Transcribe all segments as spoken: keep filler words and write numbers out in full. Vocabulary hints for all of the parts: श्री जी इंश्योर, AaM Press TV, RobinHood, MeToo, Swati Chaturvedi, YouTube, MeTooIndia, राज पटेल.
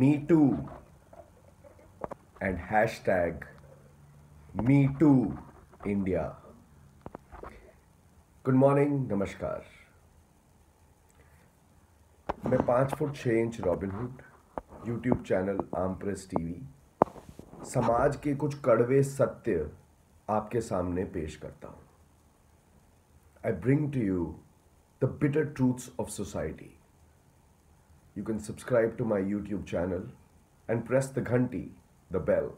MeToo and hashtag MeTooIndia. Good morning, नमस्कार। मैं पाँच फुट छः इंच रॉबिनहुड, यूट्यूब चैनल आम प्रेस टीवी, समाज के कुछ कड़वे सत्य आपके सामने पेश करता हूँ। I bring to you the bitter truths of society. You can subscribe to my YouTube channel and press the ghanti, the bell,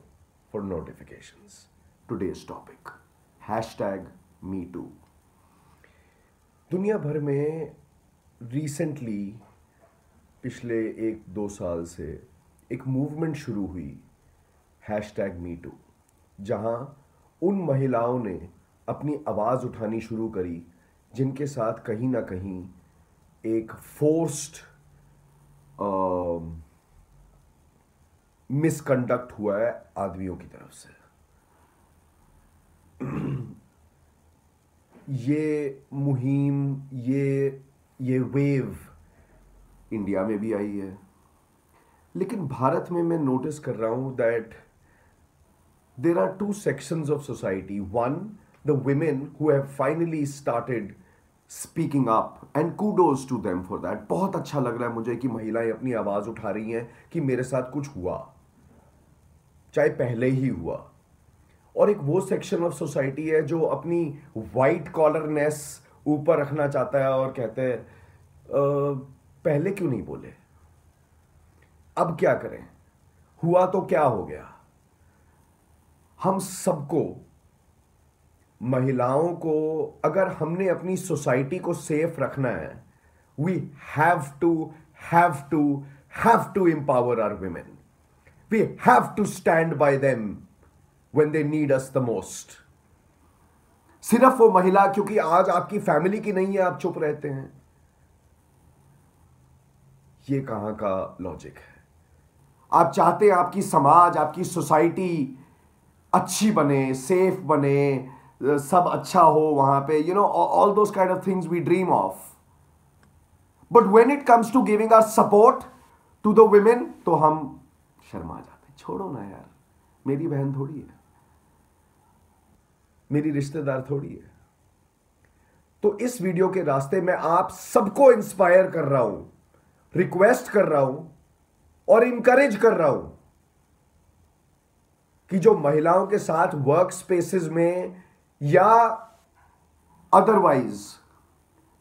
for notifications. Today's topic, hashtag MeToo. दुनिया भर में recently पिछले एक दो साल से एक मूवमेंट शुरू हुई hashtag MeToo, जहाँ उन महिलाओं ने अपनी आवाज़ उठानी शुरू करी जिनके साथ कहीं ना कहीं एक फोर्स्ड मिसकंडक्ट हुआ है आदमियों की तरफ से। ये मुहिम, ये ये वेव इंडिया में भी आई है, लेकिन भारत में मैं नोटिस कर रहा हूँ that there are two sections of society. One, the women who have finally started speaking up, and kudos to them for that. बहुत अच्छा लग रहा है मुझे कि महिलाएं अपनी आवाज़ उठा रही हैं कि मेरे साथ कुछ हुआ, चाहे पहले ही हुआ। और एक वो सेक्शन ऑफ सोसाइटी है जो अपनी वाइट कॉलरनेस ऊपर रखना चाहता है और कहते हैं पहले क्यों नहीं बोले, अब क्या करें, हुआ तो क्या हो गया। हम सबको, महिलाओं को, अगर हमने अपनी सोसाइटी को सेफ रखना है, we have to have to have to empower our women. We have to stand by them when they need us the most. सिर्फ वो महिला क्योंकि आज आपकी फैमिली की नहीं है, आप चुप रहते हैं, ये कहाँ का लॉजिक है। आप चाहते हैं आपकी समाज, आपकी सोसाइटी अच्छी बने, सेफ बने, सब अच्छा हो वहां पे, you know, all those kind of things we dream of, but when it comes to giving our support to the women तो हम शर्मा जाते हैं। छोड़ो ना यार, मेरी बहन थोड़ी है, मेरी रिश्तेदार थोड़ी है। तो इस वीडियो के रास्ते में आप सबको इंस्पायर कर रहा हूं, रिक्वेस्ट कर रहा हूं और इंकरेज कर रहा हूं कि जो महिलाओं के साथ वर्क स्पेसेस में या अदरवाइज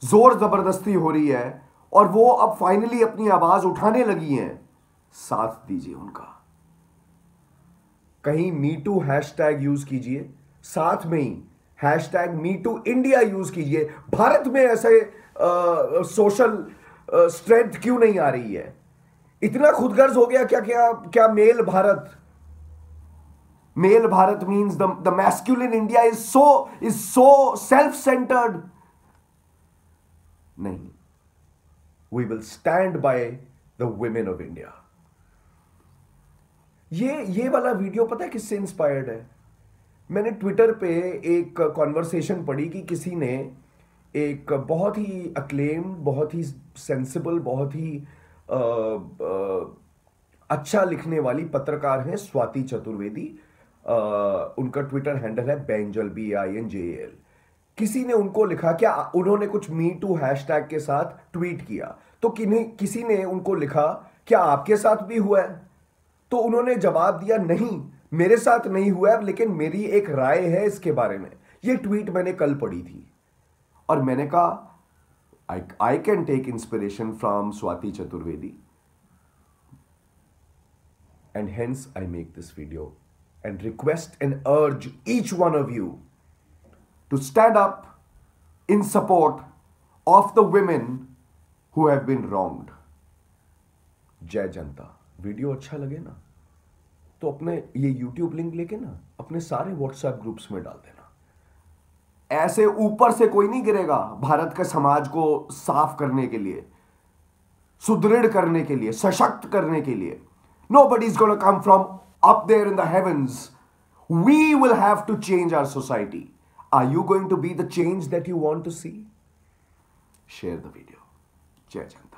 जोर जबरदस्ती हो रही है और वो अब फाइनली अपनी आवाज उठाने लगी हैं, साथ दीजिए उनका। कहीं मीटू हैशटैग यूज कीजिए, साथ में ही हैशटैग मीटू इंडिया यूज कीजिए। भारत में ऐसे आ, सोशल स्ट्रेंथ क्यों नहीं आ रही है? इतना खुदगर्ज हो गया क्या क्या क्या male Bharat? Male Bharat means the, the masculine India is so is so self-centered. नहीं, we will stand by the women of India. ये ये वाला वीडियो पता है किससे इंस्पायर्ड है? मैंने ट्विटर पे एक कॉन्वर्सेशन पढ़ी कि किसी ने एक बहुत ही अक्लेम, बहुत ही सेंसिबल, बहुत ही आ, आ, अच्छा लिखने वाली पत्रकार हैं स्वाति चतुर्वेदी। Uh, उनका ट्विटर हैंडल है Bainjal, B I N J L. किसी ने उनको लिखा, क्या उन्होंने कुछ मी टू हैशटैग के साथ ट्वीट किया, तो किन्हीं किसी ने उनको लिखा क्या आपके साथ भी हुआ है? तो उन्होंने जवाब दिया, नहीं मेरे साथ नहीं हुआ है, लेकिन मेरी एक राय है इसके बारे में। ये ट्वीट मैंने कल पढ़ी थी और मैंने कहा I I can take inspiration from Swati Chaturvedi and hence I make this video and request and urge each one of you to stand up in support of the women who have been wronged. जय जनता। Video अच्छा लगे ना तो अपने ये YouTube link लेके ना अपने सारे WhatsApp ग्रुप्स में डाल देना। ऐसे ऊपर से कोई नहीं गिरेगा। भारत के समाज को साफ करने के लिए, सुदृढ़ करने के लिए, सशक्त करने के लिए, nobody is going to come from up there in the heavens. We will have to change our society. Are you going to be the change that you want to see? Share the video. Jai Hind.